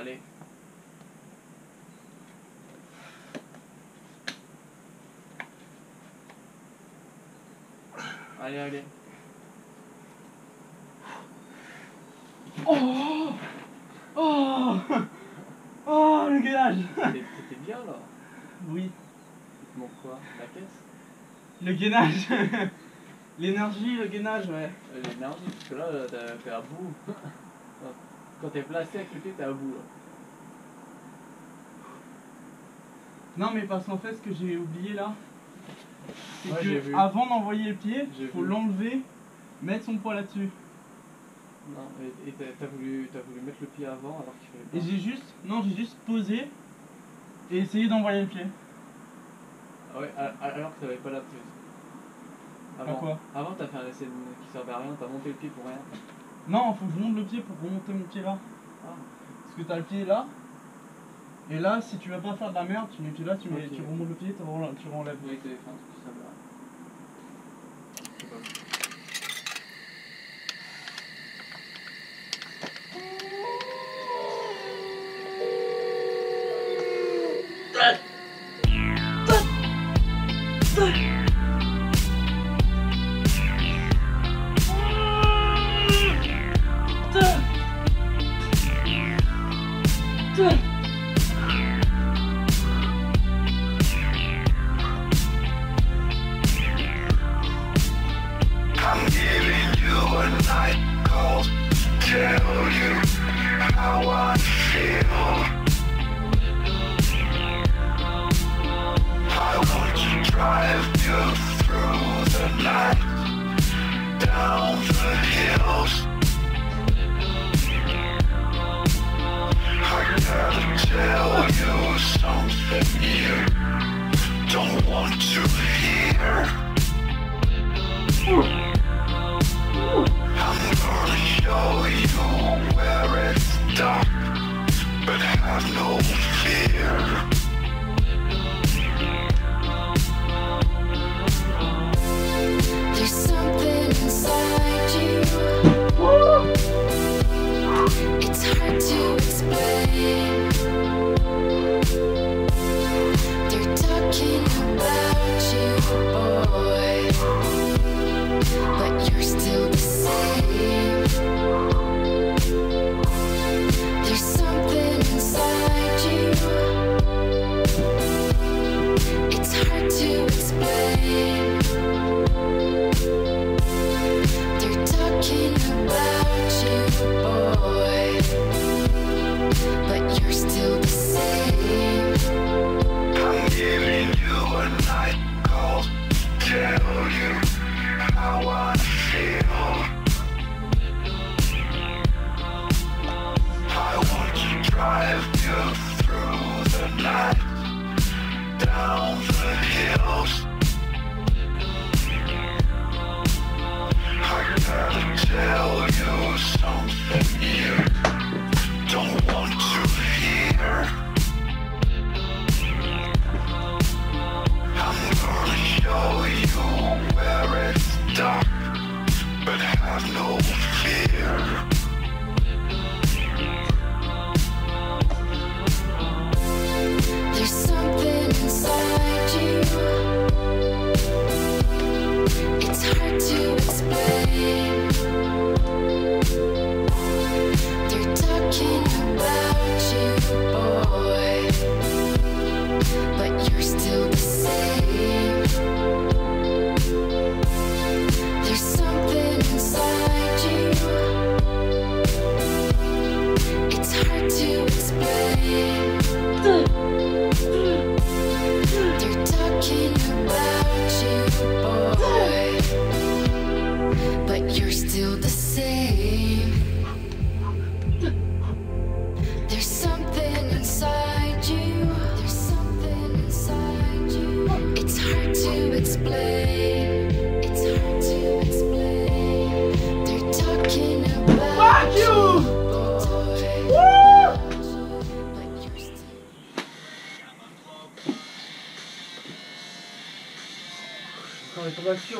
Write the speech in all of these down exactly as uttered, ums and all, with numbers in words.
Allez. Allez, allez. Oh oh, oh le gainage. T'étais bien là. Oui. Bon quoi? La caisse? Le gainage. L'énergie, le gainage, ouais. L'énergie, parce que là, là t'as fait à bout. Quand t'es placé à côté, t'es à bout là. Non mais parce qu'en fait ce que j'ai oublié là, c'est ouais, que avant d'envoyer le pied, il faut l'enlever, mettre son poids là-dessus. Non, et t'as voulu, voulu mettre le pied avant alors qu'il fallait pas. Et j'ai juste, non, j'ai juste posé et essayé d'envoyer le pied. Ah ouais, alors que t'avais pas la prise. Avant, quoi avant t'as fait un essai qui servait à rien, t'as monté le pied pour rien. Non, faut que je monte le pied pour remonter mon pied là. Ah. Parce que t'as le pied là, et là, si tu vas pas faire de la merde, tu mets le pied là, tu, mets, okay. Tu remontes le pied, tu renlèves. Tu renlèves. Oui, t'avais fait un truc qui servait à rien.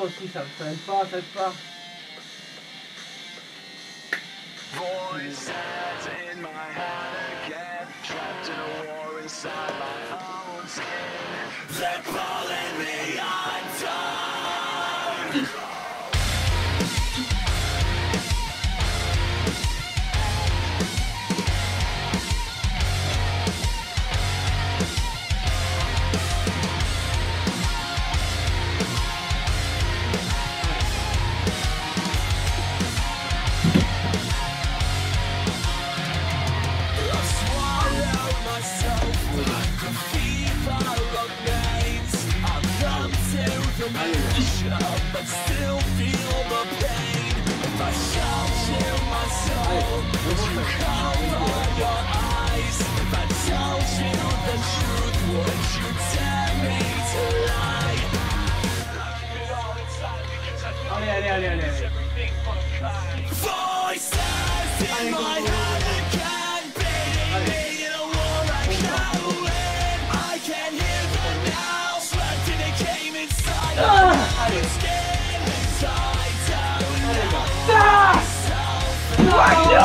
Aussi, ça ne aide pas, ça aide pas. Voices in my head again. But still feel the pain. If I shout you my soul, would you cover your eyes? If I told you the truth, would you tell me to lie? Allez, allez, allez, allez, allez. Voices in my head again, beating me in a war I can't win. I can hear them now, sweating it came inside. Allez, gars. Allez, gars. Ah allez,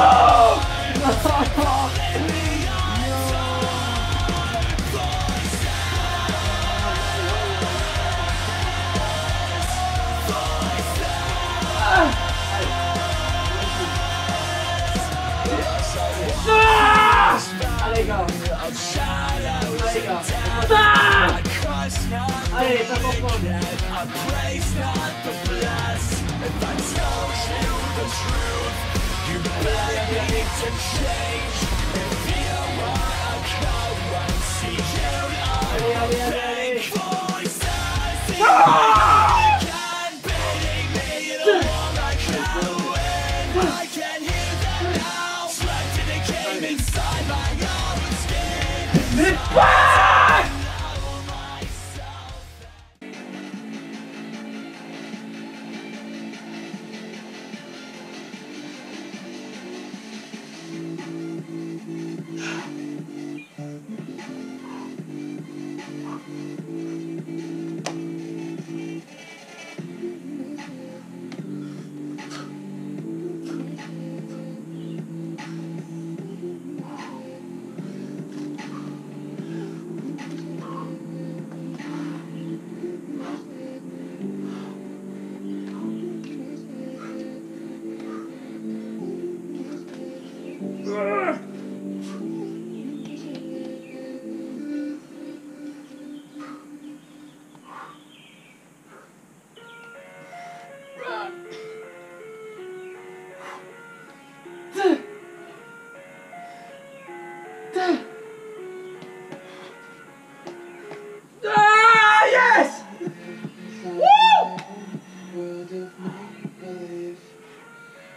ça allez, allez, allez, allez. Ah mais pas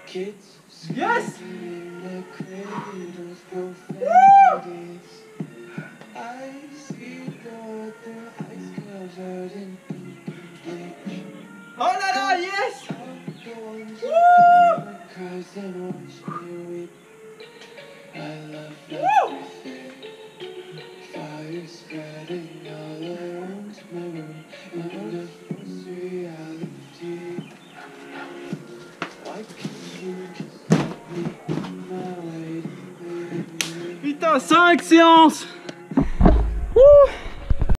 kids, yes! In the cradles, profanity. I see God, their eyes covered in bleach. Oh la la, yes! Woo! I love everything. Fire spreading all around my room. My wonderful reality. Why can't putain, cinq séances. Ouh.